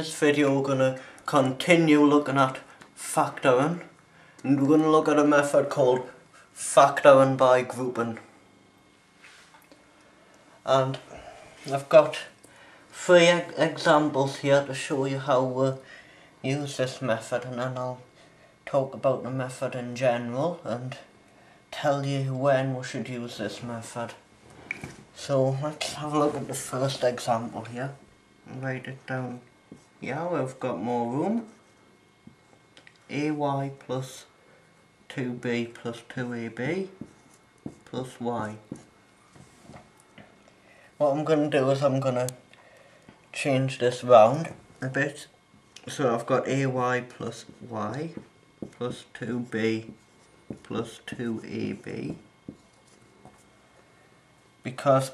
This video we're going to continue looking at factoring, and we're going to look at a method called factoring by grouping. And I've got three examples here to show you how we use this method, and then I'll talk about the method in general and tell you when we should use this method. So let's have a look at the first example here. Write it down. Yeah, we've got more room. Ay plus 2b plus 2ab plus y. What I'm going to do is I'm going to change this round a bit. So I've got ay plus y plus 2b plus 2ab. Because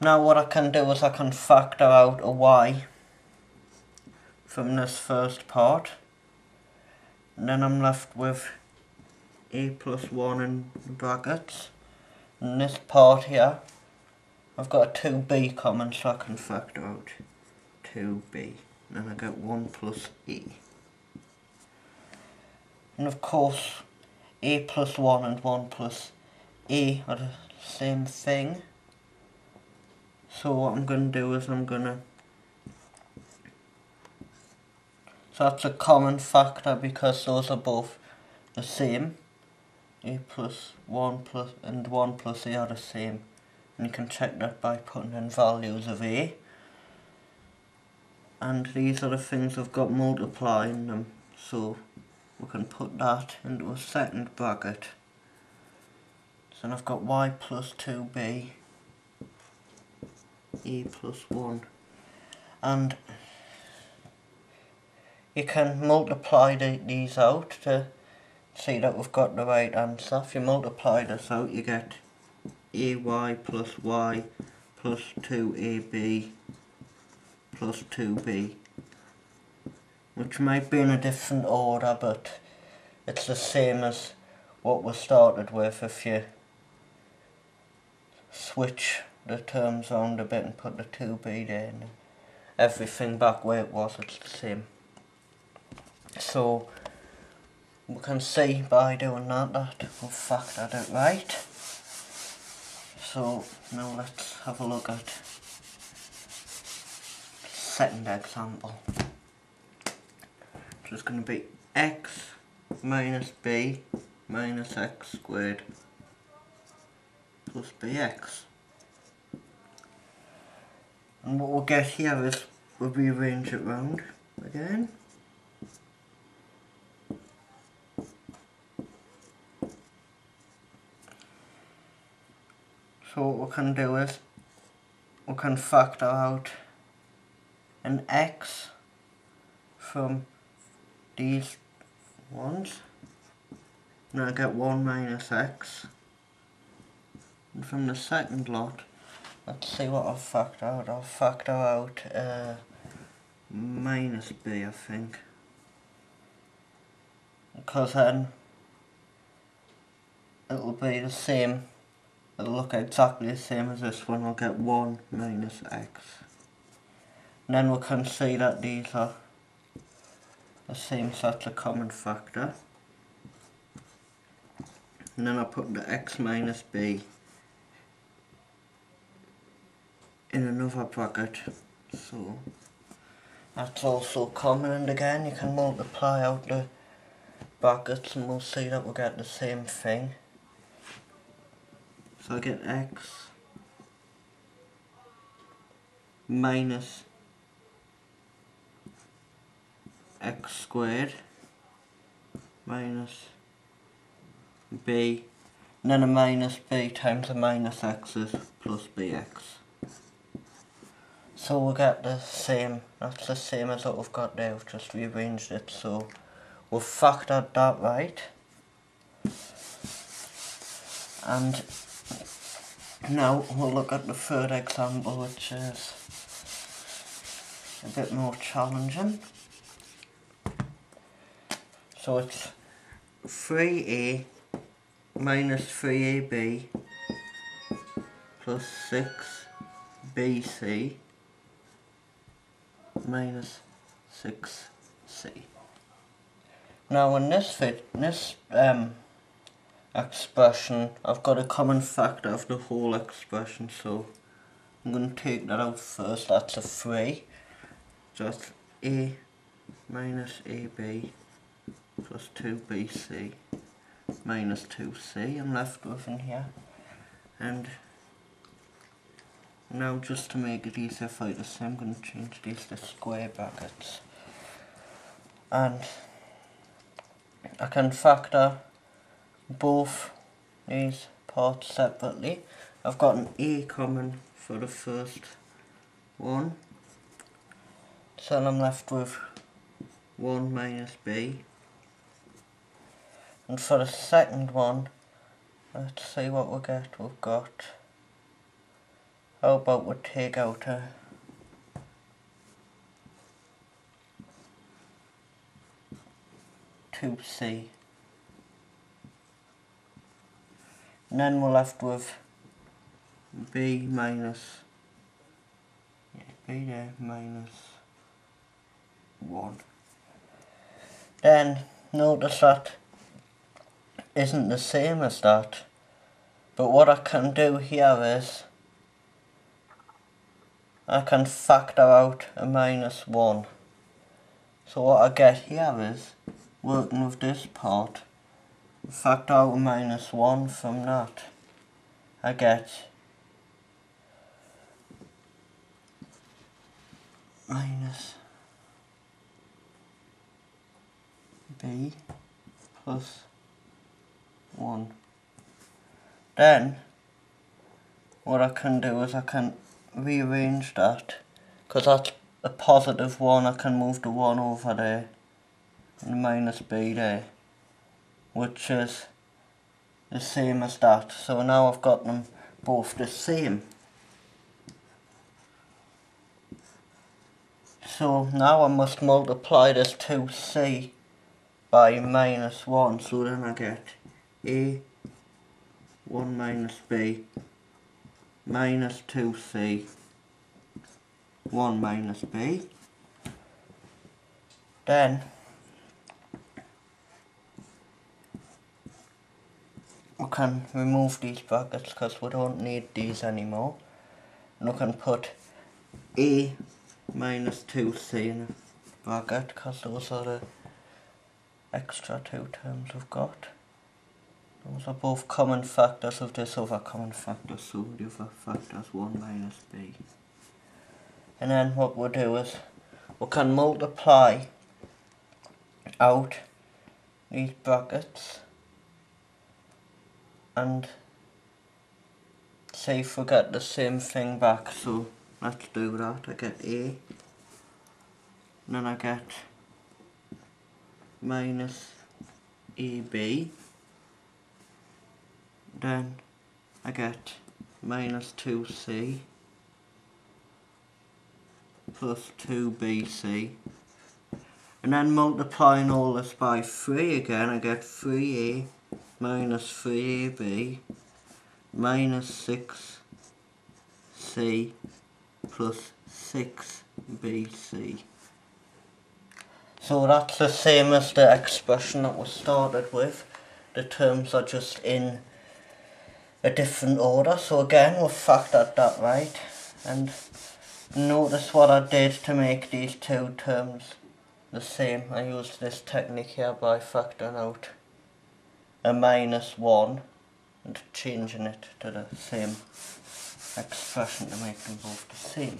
now what I can do is I can factor out a y from this first part, and then I'm left with a plus 1 in brackets, and this part here I've got a 2b common, so I can factor out 2b, and then I get 1 plus e. And of course a plus 1 and 1 plus e are the same thing. So what I'm going to do is so that's a common factor because those are both the same. A plus 1 plus and 1 plus a are the same. And you can check that by putting in values of a. And these are the things I've got multiplying them. So we can put that into a second bracket. So then I've got y plus 2b. E plus 1, and you can multiply these out to see that we've got the right answer. If you multiply this out, you get ay plus 2ab plus 2b, which might be in a different order, but it's the same as what we started with if you switch the terms round a bit and put the 2b there and everything back where it was. It's the same. So we can see by doing that we've factored it right. So now let's have a look at second example. It's going to be x minus b minus x squared plus bx. And what we'll get here is we'll rearrange it round again. So what we can do is we can factor out an x from these ones. And I get 1 minus x. And from the second lot, let's see what I've factored out. I'll factor out minus b, I think. Because then it'll be the same. It'll look exactly the same as this one. I'll get 1 minus x. And then we can see that these are the same, so that's a common factor. And then I'll put the x minus b in another bracket, so that's also common, and again you can multiply out the brackets and we'll see that we'll get the same thing. So I get x minus x squared minus b, and then a minus b times a minus x is plus bx. So we'll get the same, that's the same as what we've got there, we've just rearranged it, so we've factored that right. And now we'll look at the third example, which is a bit more challenging. So it's 3a minus 3ab plus 6 BC minus 6 C. Now in this expression, I've got a common factor of the whole expression, so I'm going to take that out first. That's a 3, so that's A minus AB plus 2BC minus 2C I'm left with in here. And now, just to make it easier for you to see, I'm going to change these to square brackets, and I can factor both these parts separately. I've got an A common for the first one, so I'm left with 1 minus B, and for the second one, let's see what we get. We've got, how about we take out a (2C), and then we're left with B minus, B there minus 1. Then notice that isn't the same as that, but what I can do here is I can factor out a minus 1. So what I get here is, working with this part, factor out a minus 1 from that, I get minus B plus 1. Then what I can do is I can rearrange that, because that's a positive 1. I can move the 1 over there and the minus B there, which is the same as that. So now I've got them both the same. So now I must multiply this 2C by minus 1, so then I get A 1 minus B minus 2C 1 minus B. Then we can remove these brackets because we don't need these anymore, and we can put A minus 2C in a bracket because those are the extra 2 terms we've got. Those are both common factors of this other common factor, so the other factor is 1 minus B. And then what we'll do is, we can multiply out these brackets and see if we get the same thing back. So let's do that. I get A, and then I get minus AB, then I get minus 2C plus 2BC, and then multiplying all this by 3 again, I get 3A minus 3AB minus 6C plus 6BC. So that's the same as the expression that we started with. The terms are just in a different order. So again, we've factored that right, and notice what I did to make these 2 terms the same. I used this technique here by factoring out a minus 1 and changing it to the same expression to make them both the same.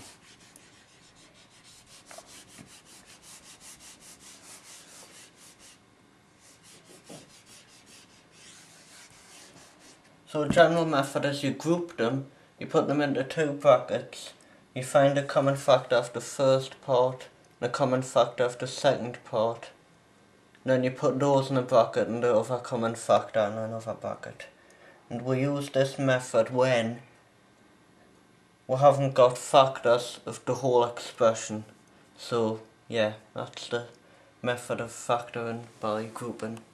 So the general method is, you group them, you put them into 2 brackets, you find a common factor of the first part and a common factor of the second part, and then you put those in a bracket and the other common factor in another bracket. And we use this method when we haven't got factors of the whole expression. So yeah, that's the method of factoring by grouping.